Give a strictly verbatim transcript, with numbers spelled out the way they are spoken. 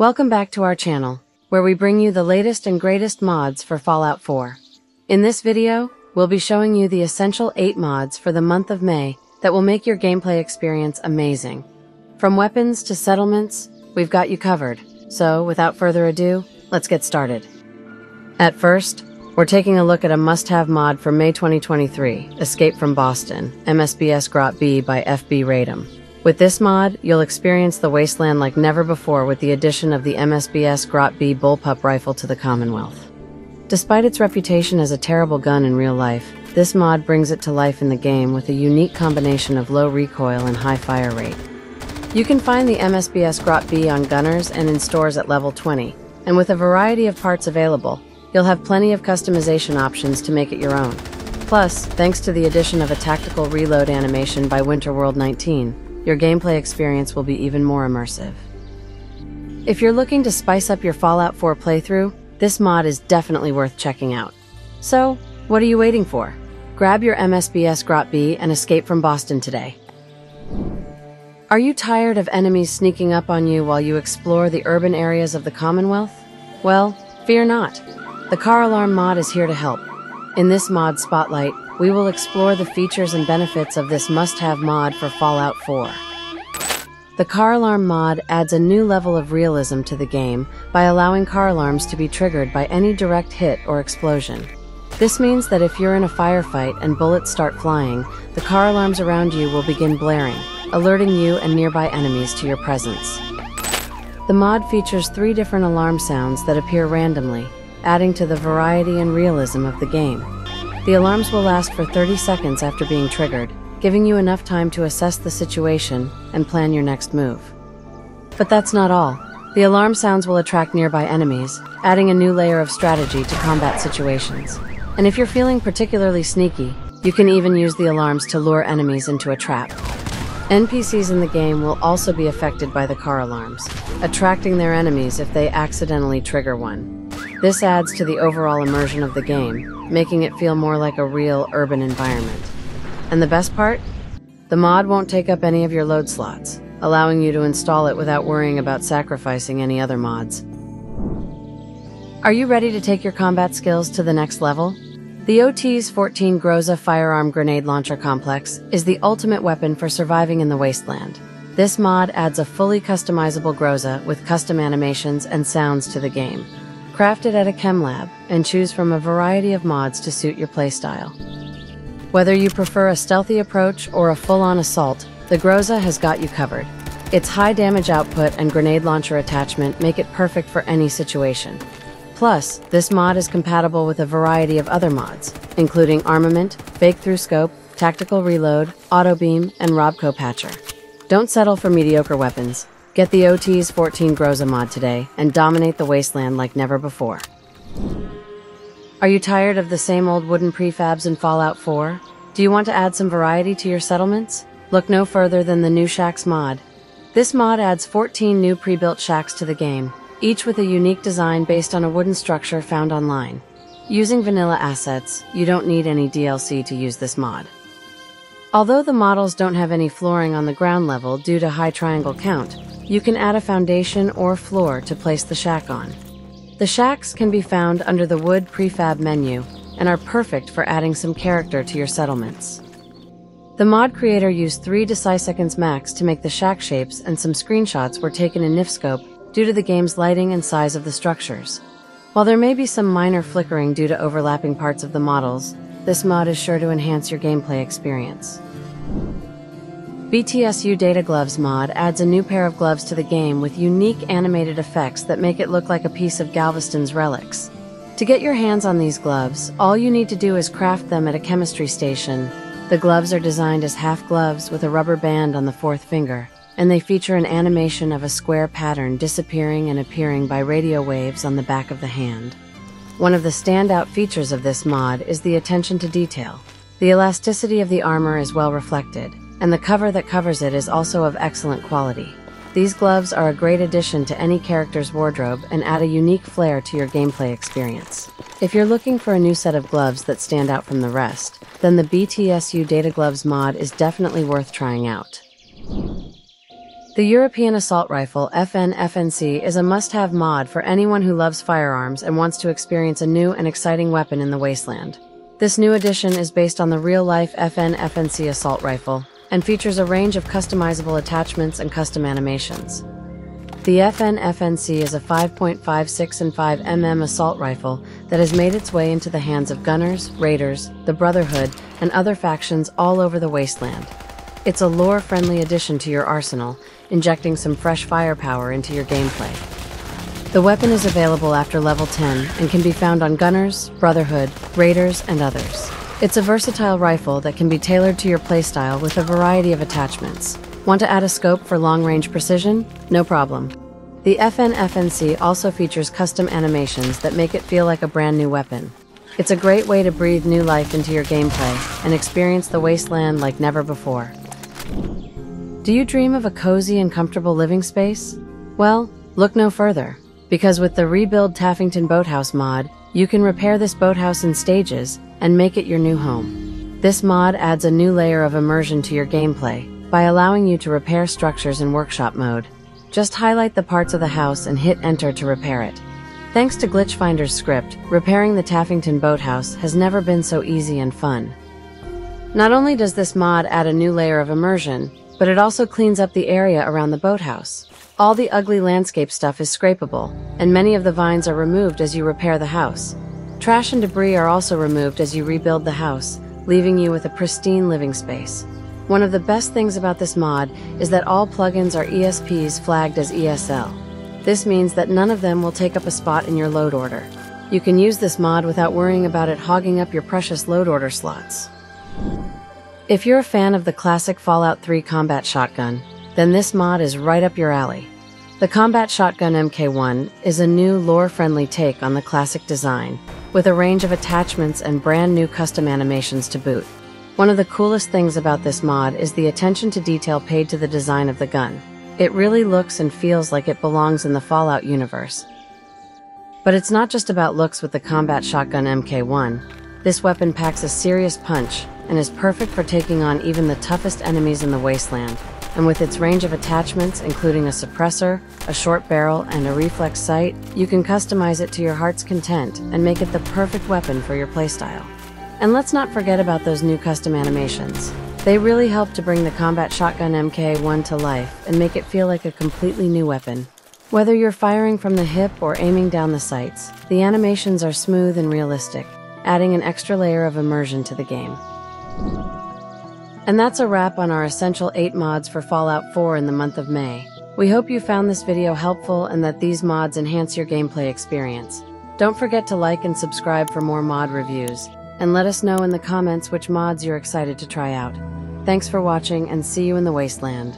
Welcome back to our channel, where we bring you the latest and greatest mods for Fallout four. In this video, we'll be showing you the essential eight mods for the month of May that will make your gameplay experience amazing. From weapons to settlements, we've got you covered. So, without further ado, let's get started. At first, we're taking a look at a must-have mod for May twenty twenty-three, Escape from Boston, M S B S Grot B by F B Radom. With this mod, you'll experience the wasteland like never before with the addition of the M S B S Grot B bullpup rifle to the Commonwealth. Despite its reputation as a terrible gun in real life, this mod brings it to life in the game with a unique combination of low recoil and high fire rate. You can find the M S B S Grot B on gunners and in stores at level twenty, and with a variety of parts available, you'll have plenty of customization options to make it your own. Plus, thanks to the addition of a tactical reload animation by Winterworld nineteen, your gameplay experience will be even more immersive. If you're looking to spice up your Fallout four playthrough, this mod is definitely worth checking out. So, what are you waiting for? Grab your M S B S Grot B and escape from Boston today. Are you tired of enemies sneaking up on you while you explore the urban areas of the Commonwealth? Well, fear not. The Car Alarm mod is here to help. In this mod spotlight, we will explore the features and benefits of this must-have mod for Fallout four. The Car Alarm mod adds a new level of realism to the game by allowing car alarms to be triggered by any direct hit or explosion. This means that if you're in a firefight and bullets start flying, the car alarms around you will begin blaring, alerting you and nearby enemies to your presence. The mod features three different alarm sounds that appear randomly, adding to the variety and realism of the game. The alarms will last for thirty seconds after being triggered, giving you enough time to assess the situation and plan your next move. But that's not all. The alarm sounds will attract nearby enemies, adding a new layer of strategy to combat situations. And if you're feeling particularly sneaky, you can even use the alarms to lure enemies into a trap. N P Cs in the game will also be affected by the car alarms, attracting their enemies if they accidentally trigger one. This adds to the overall immersion of the game, making it feel more like a real urban environment. And the best part? The mod won't take up any of your load slots, allowing you to install it without worrying about sacrificing any other mods. Are you ready to take your combat skills to the next level? The O Ts fourteen Groza Firearm Grenade Launcher Complex is the ultimate weapon for surviving in the wasteland. This mod adds a fully customizable Groza with custom animations and sounds to the game. Craft it at a chem lab and choose from a variety of mods to suit your playstyle. Whether you prefer a stealthy approach or a full-on assault, the Groza has got you covered. Its high damage output and grenade launcher attachment make it perfect for any situation. Plus, this mod is compatible with a variety of other mods, including Armament, Fake Through Scope, Tactical Reload, Auto Beam, and Robco Patcher. Don't settle for mediocre weapons. Get the O Ts fourteen Groza mod today and dominate the wasteland like never before. Are you tired of the same old wooden prefabs in Fallout four? Do you want to add some variety to your settlements? Look no further than the New Shacks mod. This mod adds fourteen new pre-built shacks to the game, each with a unique design based on a wooden structure found online. Using vanilla assets, you don't need any D L C to use this mod. Although the models don't have any flooring on the ground level due to high triangle count, you can add a foundation or floor to place the shack on. The shacks can be found under the wood prefab menu and are perfect for adding some character to your settlements. The mod creator used three deciseconds max to make the shack shapes, and some screenshots were taken in NIFScope due to the game's lighting and size of the structures. While there may be some minor flickering due to overlapping parts of the models, this mod is sure to enhance your gameplay experience. B T S U Data Gloves mod adds a new pair of gloves to the game with unique animated effects that make it look like a piece of Galveston's relics. To get your hands on these gloves, all you need to do is craft them at a chemistry station. The gloves are designed as half gloves with a rubber band on the fourth finger, and they feature an animation of a square pattern disappearing and appearing by radio waves on the back of the hand. One of the standout features of this mod is the attention to detail. The elasticity of the armor is well reflected, and the cover that covers it is also of excellent quality. These gloves are a great addition to any character's wardrobe and add a unique flair to your gameplay experience. If you're looking for a new set of gloves that stand out from the rest, then the B T S U Data Gloves mod is definitely worth trying out. The European Assault Rifle F N F N C is a must-have mod for anyone who loves firearms and wants to experience a new and exciting weapon in the wasteland. This new edition is based on the real-life F N F N C assault rifle and features a range of customizable attachments and custom animations. The F N F N C is a five point five six and five millimeter assault rifle that has made its way into the hands of gunners, raiders, the Brotherhood, and other factions all over the wasteland. It's a lore-friendly addition to your arsenal, injecting some fresh firepower into your gameplay. The weapon is available after level ten and can be found on Gunners, Brotherhood, Raiders, and others. It's a versatile rifle that can be tailored to your playstyle with a variety of attachments. Want to add a scope for long-range precision? No problem. The F N F N C also features custom animations that make it feel like a brand new weapon. It's a great way to breathe new life into your gameplay and experience the wasteland like never before. Do you dream of a cozy and comfortable living space? Well, look no further, because with the Rebuild Taffington Boathouse mod, you can repair this boathouse in stages and make it your new home. This mod adds a new layer of immersion to your gameplay by allowing you to repair structures in workshop mode. Just highlight the parts of the house and hit enter to repair it. Thanks to Glitch Finder's script, repairing the Taffington Boathouse has never been so easy and fun. Not only does this mod add a new layer of immersion, but it also cleans up the area around the boathouse. All the ugly landscape stuff is scrapeable, and many of the vines are removed as you repair the house. Trash and debris are also removed as you rebuild the house, leaving you with a pristine living space. One of the best things about this mod is that all plugins are E S Ps flagged as E S L. This means that none of them will take up a spot in your load order. You can use this mod without worrying about it hogging up your precious load order slots. If you're a fan of the classic Fallout three combat shotgun, then this mod is right up your alley. The Combat Shotgun M K one is a new lore-friendly take on the classic design, with a range of attachments and brand new custom animations to boot. One of the coolest things about this mod is the attention to detail paid to the design of the gun. It really looks and feels like it belongs in the Fallout universe. But it's not just about looks with the Combat Shotgun M K one. This weapon packs a serious punch and is perfect for taking on even the toughest enemies in the wasteland, and with its range of attachments, including a suppressor, a short barrel, and a reflex sight, you can customize it to your heart's content and make it the perfect weapon for your playstyle. And let's not forget about those new custom animations. They really help to bring the Combat Shotgun M K one to life and make it feel like a completely new weapon. Whether you're firing from the hip or aiming down the sights, the animations are smooth and realistic, adding an extra layer of immersion to the game. And that's a wrap on our essential eight mods for Fallout four in the month of May. We hope you found this video helpful and that these mods enhance your gameplay experience. Don't forget to like and subscribe for more mod reviews, and let us know in the comments which mods you're excited to try out. Thanks for watching, and see you in the wasteland.